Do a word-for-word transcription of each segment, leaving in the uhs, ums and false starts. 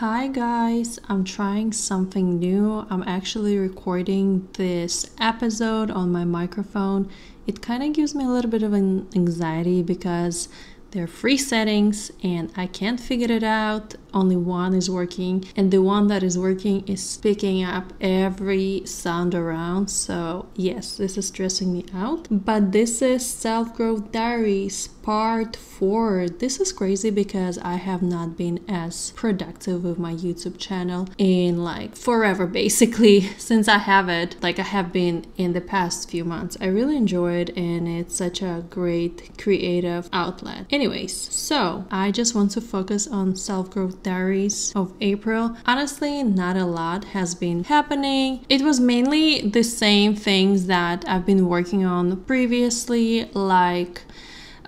Hi guys, I'm trying something new. I'm actually recording this episode on my microphone. It kind of gives me a little bit of an anxiety because there are three settings and I can't figure it out. Only one is working, and the one that is working is picking up every sound around. So yes, this is stressing me out. But this is Self-Growth Diaries part four. This is crazy because I have not been as productive with my YouTube channel in like forever, basically. Since I have it, like I have been in the past few months. I really enjoy it, and it's such a great creative outlet. Anyways, so I just want to focus on Self-Growth Diaries of April. Honestly, not a lot has been happening. It was mainly the same things that I've been working on previously, like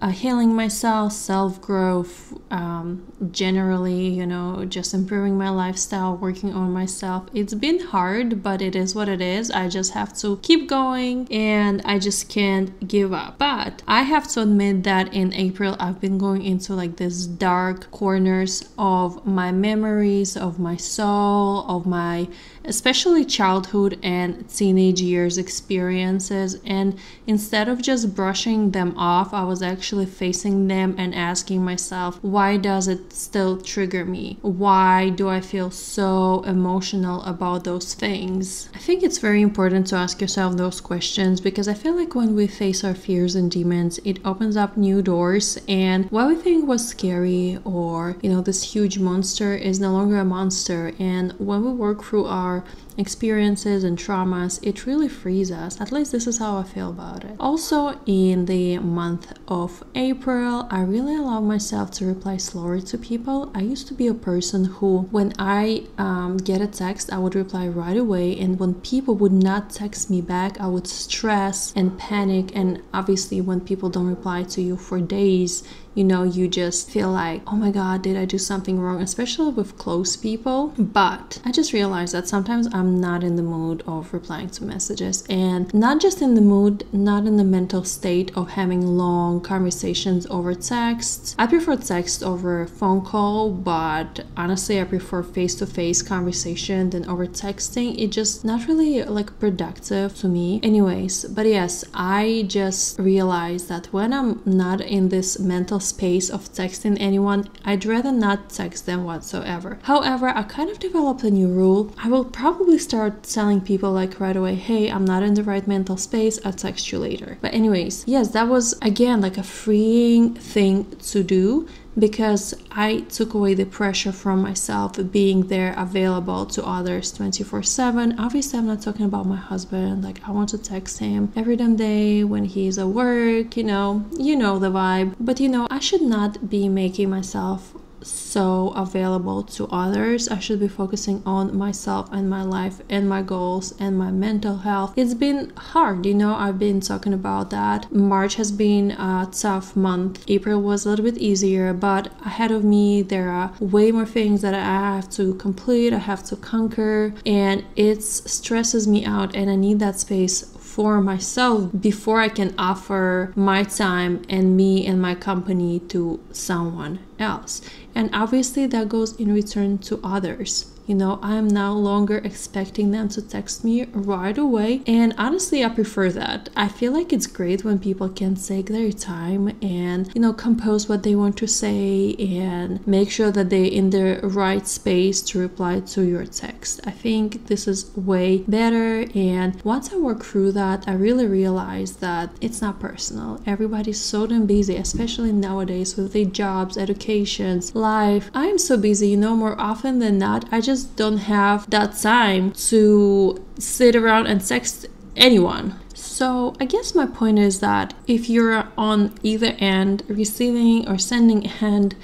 Uh, healing myself, self-growth, um, generally, you know, just improving my lifestyle, working on myself. It's been hard, but it is what it is. I just have to keep going, and I just can't give up. But I have to admit that in April, I've been going into like these dark corners of my memories, of my soul, of my especially childhood and teenage years experiences. And instead of just brushing them off, I was actually facing them and asking myself, why does it still trigger me? Why do I feel so emotional about those things? I think it's very important to ask yourself those questions, because I feel like when we face our fears and demons, it opens up new doors, and what we think was scary or, you know, this huge monster is no longer a monster. And when we work through our experiences and traumas, it really frees us. At least this is how I feel about it. Also, in the month of April, I really allow myself to reply slower to people. I used to be a person who, when I um, get a text, I would reply right away, and when people would not text me back, I would stress and panic. And obviously, when people don't reply to you for days, you know, you just feel like, oh my god, did I do something wrong, especially with close people. But I just realized that sometimes I'm not in the mood of replying to messages, and not just in the mood, not in the mental state of having long conversations over text. I prefer text over phone call, but honestly, I prefer face-to-face conversation than over texting. It's just not really like productive to me. Anyways, but yes, I just realized that when I'm not in this mental space of texting anyone, I'd rather not text them whatsoever. However, I kind of developed a new rule. I will probably start telling people like right away, hey, I'm not in the right mental space, I'll text you later. But anyways, yes, that was again like a freeing thing to do, because I took away the pressure from myself being there available to others twenty-four seven. Obviously, I'm not talking about my husband. Like, I want to text him every damn day when he's at work, you know, you know the vibe. But, you know, I should not be making myself so available to others. I should be focusing on myself and my life and my goals and my mental health. It's been hard, you know, I've been talking about that. March has been a tough month. April was a little bit easier, but ahead of me there are way more things that I have to complete, I have to conquer, and it stresses me out, and I need that space for myself before I can offer my time and me and my company to someone else. And obviously that goes in return to others. You know, I'm no longer expecting them to text me right away. And honestly, I prefer that. I feel like it's great when people can take their time and, you know, compose what they want to say and make sure that they're in the right space to reply to your text. I think this is way better. And once I work through that, I really realized that it's not personal. Everybody's so damn busy, especially nowadays with their jobs, educations, life. I'm so busy, you know, more often than not, I just don't have that time to sit around and text anyone. So I guess my point is that if you're on either end, receiving or sending hand,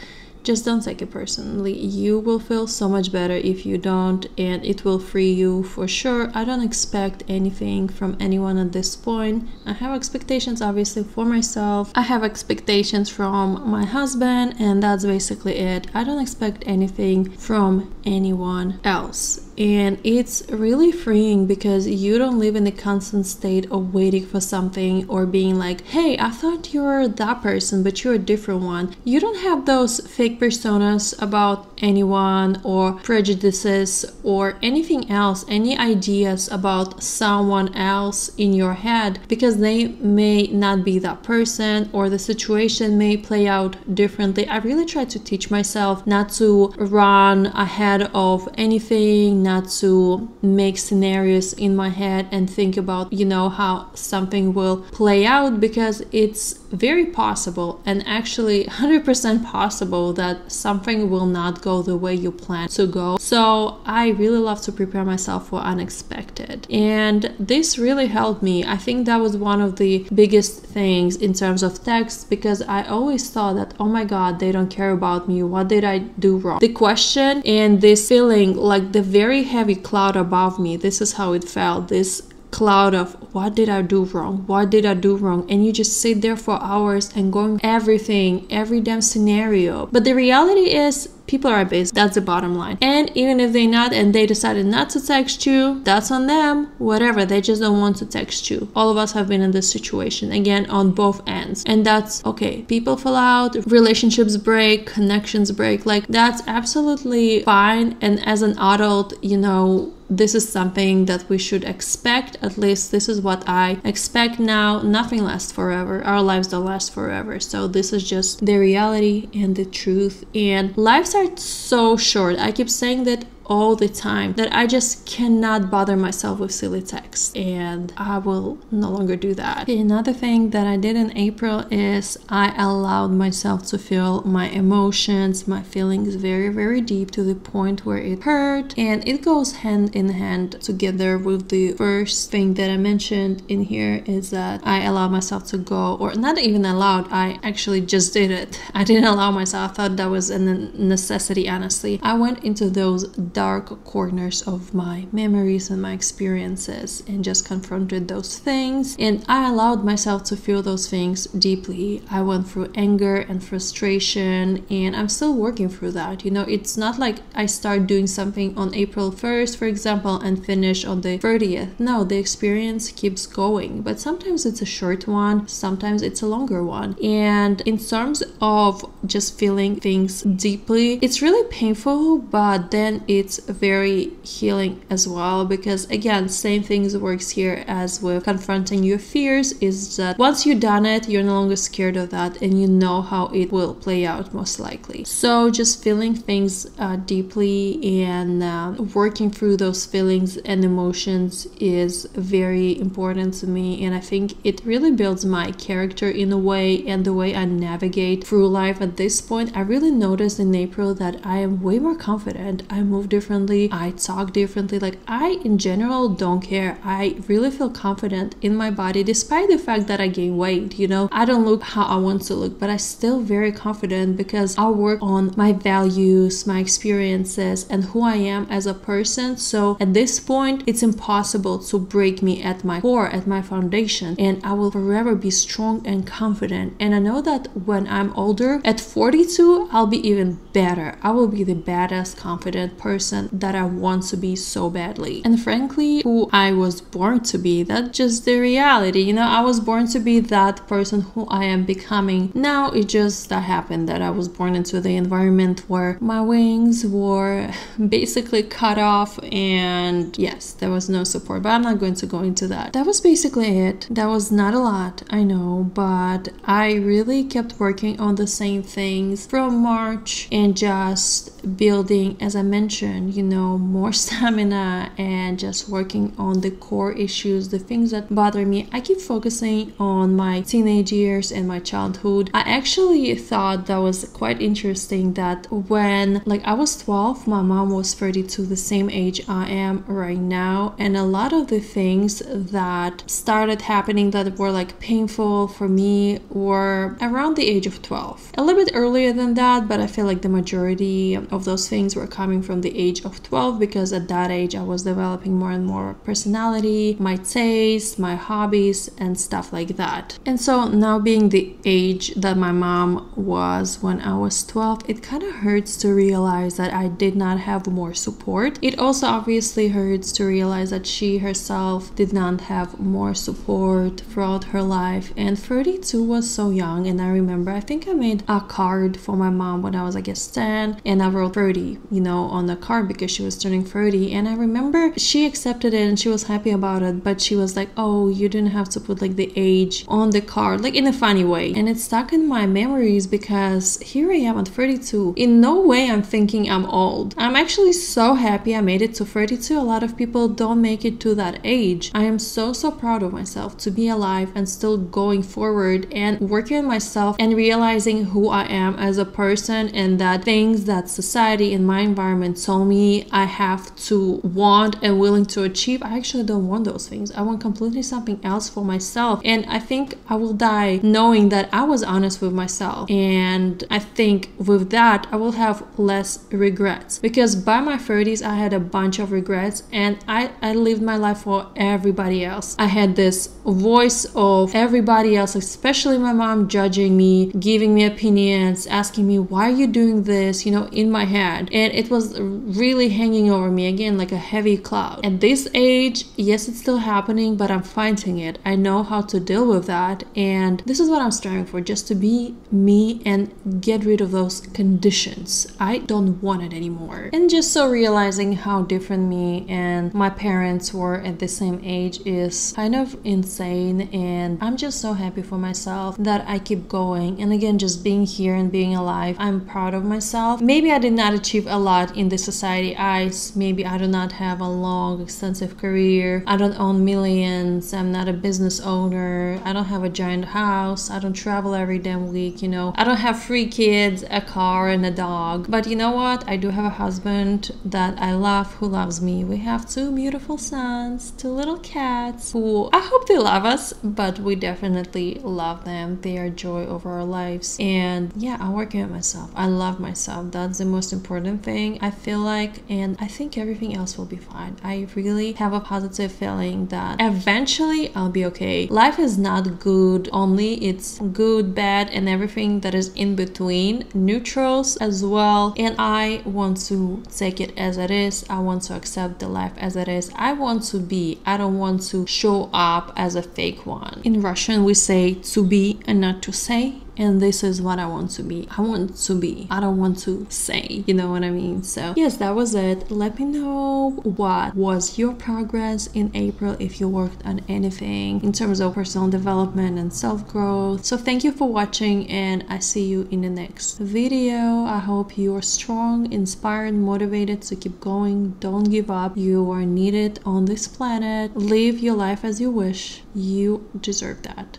just don't take it personally. You will feel so much better if you don't, and it will free you for sure. I don't expect anything from anyone at this point. I have expectations, obviously, for myself. I have expectations from my husband, and that's basically it. I don't expect anything from anyone else. And it's really freeing because you don't live in the constant state of waiting for something or being like, hey, I thought you were that person, but you're a different one. You don't have those fake personas about anyone or prejudices or anything else, any ideas about someone else in your head, because they may not be that person or the situation may play out differently. I really try to teach myself not to run ahead of anything, not to make scenarios in my head and think about, you know, how something will play out, because it's very possible, and actually one hundred percent possible, that something will not go the way you plan to go. So I really love to prepare myself for unexpected, and this really helped me. I think that was one of the biggest things in terms of text, because I always thought that, oh my god, they don't care about me, what did I do wrong? The question and this feeling, like the very heavy cloud above me, this is how it felt, this cloud of what did I do wrong, what did I do wrong, and you just sit there for hours and going everything, every damn scenario. But the reality is, people are busy, that's the bottom line. And even if they're not and they decided not to text you, that's on them, whatever, they just don't want to text you. All of us have been in this situation, again, on both ends, and that's okay. People fall out, relationships break, connections break, like that's absolutely fine. And as an adult, you know, this is something that we should expect. At least this is what I expect now. Nothing lasts forever, our lives don't last forever, so this is just the reality and the truth. And life's are so short. I keep saying that all the time, that I just cannot bother myself with silly texts, and I will no longer do that. Another thing that I did in April is I allowed myself to feel my emotions, my feelings very very deep, to the point where it hurt. And it goes hand in hand together with the first thing that I mentioned in here, is that I allowed myself to go, or not even allowed, I actually just did it. I didn't allow myself, I thought that was a necessity, honestly. I went into those dark corners of my memories and my experiences and just confronted those things, and I allowed myself to feel those things deeply. I went through anger and frustration, and I'm still working through that. You know, it's not like I start doing something on April first, for example, and finish on the thirtieth. No, the experience keeps going, but sometimes it's a short one, sometimes it's a longer one. And in terms of just feeling things deeply, it's really painful, but then it it's very healing as well, because again, same things works here as with confronting your fears, is that once you've done it, you're no longer scared of that, and you know how it will play out most likely. So just feeling things uh, deeply and uh, working through those feelings and emotions is very important to me, and I think it really builds my character in a way, and the way I navigate through life at this point. I really noticed in April that I am way more confident, I'm move differently, I talk differently, like I in general don't care. I really feel confident in my body, despite the fact that I gain weight. You know, I don't look how I want to look, but I still very confident, because I work on my values, my experiences, and who I am as a person. So at this point, it's impossible to break me at my core, at my foundation, and I will forever be strong and confident. And I know that when I'm older, at forty-two, I'll be even better. I will be the badass, confident person that I want to be so badly, and frankly who I was born to be. That's just the reality. You know, I was born to be that person who I am becoming now. It just that happened that I was born into the environment where my wings were basically cut off, and yes, there was no support, but I'm not going to go into that. That was basically it. That was not a lot, I know, but I really kept working on the same things from March, and just building, as I mentioned you know, more stamina, and just working on the core issues, the things that bother me. I keep focusing on my teenage years and my childhood. I actually thought that was quite interesting, that when like I was twelve, my mom was thirty-two, the same age I am right now, and a lot of the things that started happening that were like painful for me were around the age of twelve, a little bit earlier than that, but I feel like the majority of those things were coming from the age of twelve, because at that age I was developing more and more personality, my tastes, my hobbies and stuff like that. And so now, being the age that my mom was when I was twelve, it kind of hurts to realize that I did not have more support. It also obviously hurts to realize that she herself did not have more support throughout her life, and thirty-two was so young. And I remember, I think I made a card for my mom when I was, I guess, ten, and I wrote thirty, you know, on the card because she was turning thirty. And I remember she accepted it and she was happy about it, but she was like, oh, you didn't have to put like the age on the card, like in a funny way. And it stuck in my memories because here I am at thirty-two. In no way I'm thinking I'm old. I'm actually so happy I made it to thirty-two. A lot of people don't make it to that age. I am so so proud of myself to be alive and still going forward and working on myself and realizing who I am as a person, and that things that society and my environment told me I have to want and willing to achieve, I actually don't want those things. I want completely something else for myself. And I think I will die knowing that I was honest with myself, and I think with that I will have less regrets, because by my thirties I had a bunch of regrets, and I, I lived my life for everybody else. I had this voice of everybody else, especially my mom, judging me, giving me opinions, asking me, why are you doing this, you know, in my head. And it was really hanging over me again like a heavy cloud. At this age, yes, it's still happening, but I'm fighting it. I know how to deal with that, and this is what I'm striving for, just to be me and get rid of those conditions. I don't want it anymore. And just so realizing how different me and my parents were at the same age is kind of insane, and I'm just so happy for myself that I keep going. And again, just being here and being alive, I'm proud of myself. Maybe I did not achieve a lot in the society eyes. Maybe I do not have a long, extensive career. I don't own millions. I'm not a business owner. I don't have a giant house. I don't travel every damn week, you know. I don't have three kids, a car, and a dog. But you know what? I do have a husband that I love, who loves me. We have two beautiful sons, two little cats, who I hope they love us, but we definitely love them. They are joy of our lives. And yeah, I'm working on myself. I love myself. That's the most important thing, I feel like, and I think everything else will be fine. I really have a positive feeling that eventually I'll be okay. Life is not good only, it's good, bad, and everything that is in between, neutrals as well. And I want to take it as it is. I want to accept the life as it is. I want to be. I don't want to show up as a fake one. In Russian we say to be and not to say. And this is what I want to be. I want to be. I don't want to say. You know what I mean? So yes, that was it. Let me know what was your progress in April, if you worked on anything in terms of personal development and self-growth. So thank you for watching, and I see you in the next video. I hope you are strong, inspired, motivated to keep going. Don't give up. You are needed on this planet. Live your life as you wish. You deserve that.